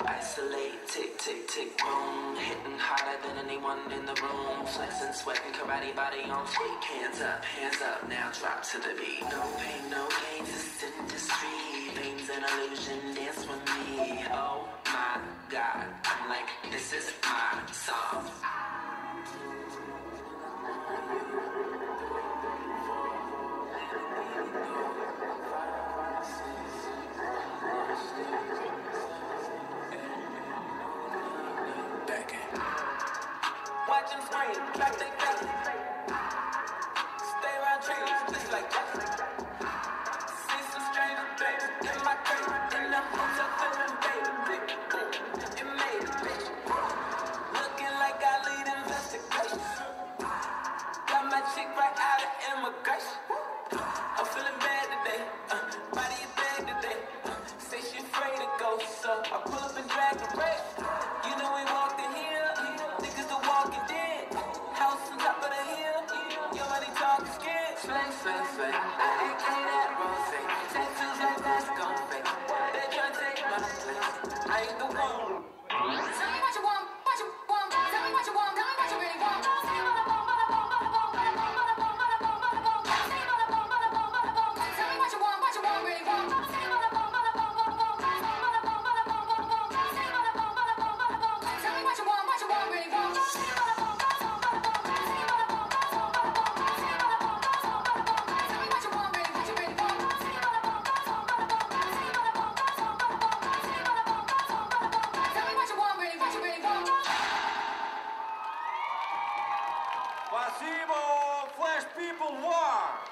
Isolate, tick, tick, tick, boom. Hitting harder than anyone in the room. Flexing, sweating, karate body on fleek. Hands up, now drop to the beat. No pain, no gain, this industry. Fame's an illusion, dance with me. Oh my God, I'm like, this is my song. Watch them scream, back they back. Stay around trees, just like that. See some strangers, baby, in my crib. In the hotel, feeling baby, baby. It made it, bitch. Looking like I lead investigations. Got my chick right out of immigration. I'm feeling bad today, body is bad today. Say she afraid to go, so I pull up and drag the race. You know we walked in here. Flash People One.